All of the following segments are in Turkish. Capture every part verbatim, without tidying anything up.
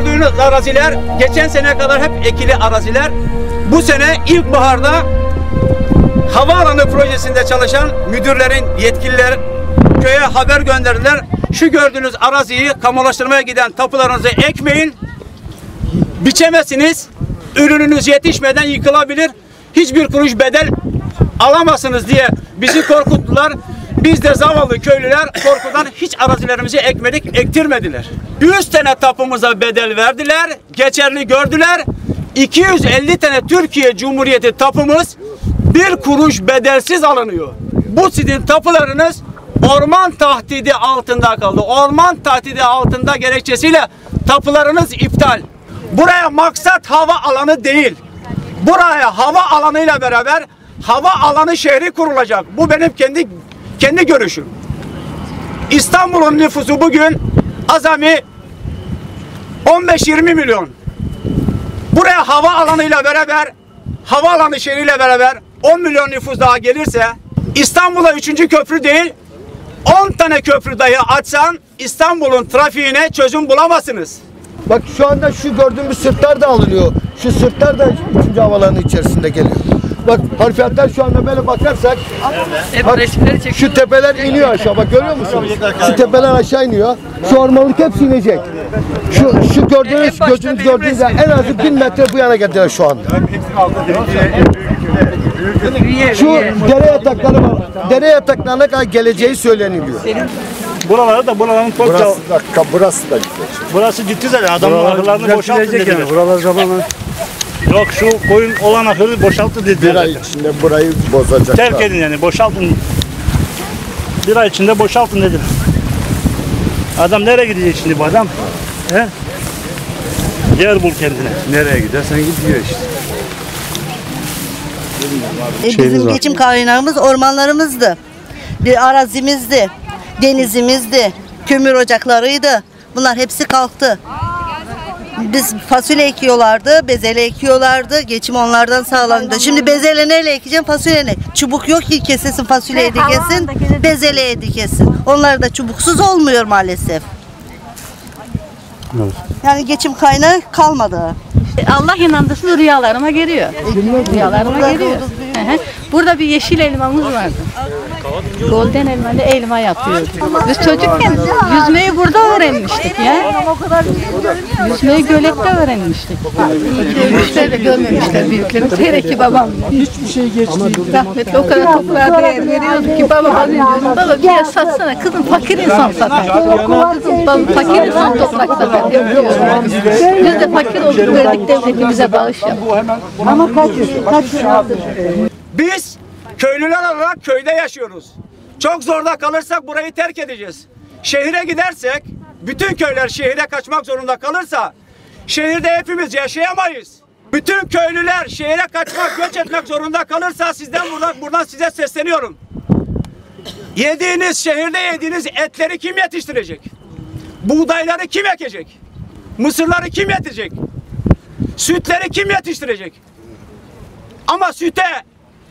gördüğünüz araziler geçen sene kadar hep ekili araziler. Bu sene ilkbaharda havaalanı projesinde çalışan müdürlerin, yetkililer köye haber gönderdiler. Şu gördüğünüz araziyi kamulaştırmaya giden tapularınızı ekmeyin. Biçemezsiniz. Ürününüz yetişmeden yıkılabilir. Hiçbir kuruş bedel alamazsınız diye bizi korkuttular. Biz de zavallı köylüler korkudan hiç arazilerimizi ekmedik, ektirmediler. yüz tane tapumuza bedel verdiler, geçerli gördüler. iki yüz elli tane Türkiye Cumhuriyeti tapumuz bir kuruş bedelsiz alınıyor. Bu sizin tapularınız orman tahdidi altında kaldı. Orman tahdidi altında gerekçesiyle tapularınız iptal. Buraya maksat hava alanı değil. Buraya hava alanıyla beraber hava alanı şehri kurulacak. Bu benim kendi kendi görüşüm. İstanbul'un nüfusu bugün azami on beş yirmi milyon. Buraya hava alanıyla beraber, hava alanı şehriyle beraber on milyon nüfus daha gelirse İstanbul'a üçüncü köprü değil on tane köprü dahi açsan İstanbul'un trafiğine çözüm bulamazsınız. Bak şu anda şu gördüğümüz sırtlar da alınıyor. Şu sırtlar da üçüncü havalanın içerisinde geliyor. Bak harfiyatlar şu anda böyle bakarsak bak, şu tepeler iniyor aşağı. Bak görüyor musunuz? Şu tepeler aşağı iniyor. Şu ormanlık hepsi inecek. Şu, şu gördüğünüz gözünüz gördüğünüz en az bin metre bu yana geldiler şu anda. Şu dere yatakları var. Dere yataklarına kadar geleceği söyleniliyor. Buralara da buraların topça burası da gitti. Burası gitti zaten adamlar ahırlarını boşaltacak yani. Buralar zamanla yok şu koyun olan ahırı boşalttı dediler. Bir ay içinde burayı bozacaklar. Terk edin yani boşaltın. Bir ay içinde boşaltın dediler. Adam nereye gidecek şimdi bu adam? He? Yer bul kendine. Nereye gidersen gidiyor işte. E bizim geçim kaynağımız ormanlarımızdı. Bir arazimizdi. Denizimizdi, kömür ocaklarıydı. Bunlar hepsi kalktı. Biz fasulye ekiyorlardı, bezele ekiyorlardı. Geçim onlardan sağlandı. Şimdi bezele neyle ekeceğim? Fasulye ne? Çubuk yok ki kesesin, fasulyeyi de kesin, bezeleyi de kesin. Onlar da çubuksuz olmuyor maalesef. Yani geçim kaynağı kalmadı. Allah inandırsın rüyalarıma geliyor. Rüyalarıma geliyor. Burada bir yeşil elmamız vardı. Golden elmalı elma yapıyoruz. Biz çocukken yüzmeyi burada öğrenmiştik ya. Yüzmeyi gölette öğrenmiştik. Büyükler de görmemişler büyüklerimiz. Hele ki babam. Hiçbir şey geçmedi. Rahmetli o kadar toprağa değer veriyordu ki babam az önce baba bir yer satsana kızım fakir insan satar. Kızım baba fakir insan toprak satar. Biz de fakir olduk verdik devletimize bağış yaptık. Ama kaç yıldır? Biz köylüler olarak köyde yaşıyoruz. Çok zorda kalırsak burayı terk edeceğiz. Şehire gidersek, bütün köyler şehire kaçmak zorunda kalırsa, şehirde hepimiz yaşayamayız. Bütün köylüler şehire kaçmak, göç etmek zorunda kalırsa sizden buradan, buradan size sesleniyorum. Yediğiniz, şehirde yediğiniz etleri kim yetiştirecek? Buğdayları kim ekecek? Mısırları kim yetecek? Sütleri kim yetiştirecek? Ama süte,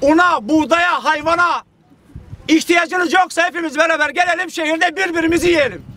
una, buğdaya, hayvana ihtiyacınız yoksa hepimiz beraber gelelim şehirde birbirimizi yiyelim.